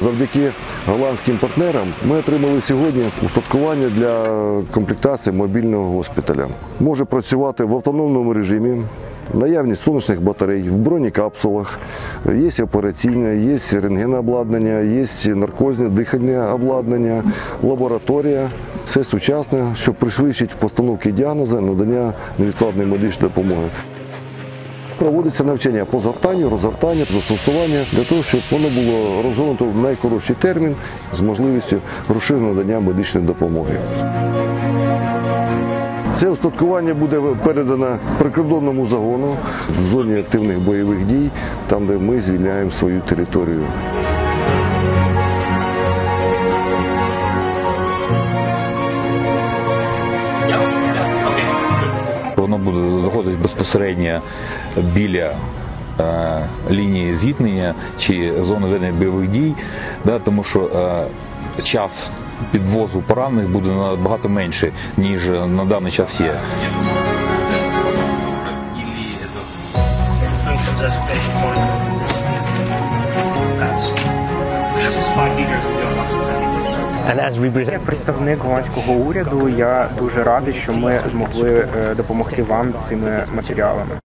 Завдяки голландським партнерам ми отримали сьогодні устаткування для комплектації мобільного госпіталя. Може працювати в автономному режимі, наявність сонячних батарей, в бронекапсулах, є операційне, є рентгенообладнання, є наркозне дихальне обладнання, лабораторія. Все сучасне, що пришвидшить постановки діагнозу, надання невідкладної медичної допомоги. Проводиться навчання по згортанню, розгортанню, застосування, для того, щоб воно було розгорнуто в найкоротший термін з можливістю розширеного надання медичної допомоги. Це устаткування буде передано прикордонному загону в зоні активних бойових дій, там, де ми звільняємо свою територію. Воно буде знаходитись безпосередньо біля лінії зіткнення чи зони ведення бойових дій, тому що час підвозу поранених буде набагато менше, ніж на даний час є. Як представник голландського уряду, я дуже радий, що ми змогли допомогти вам цими матеріалами.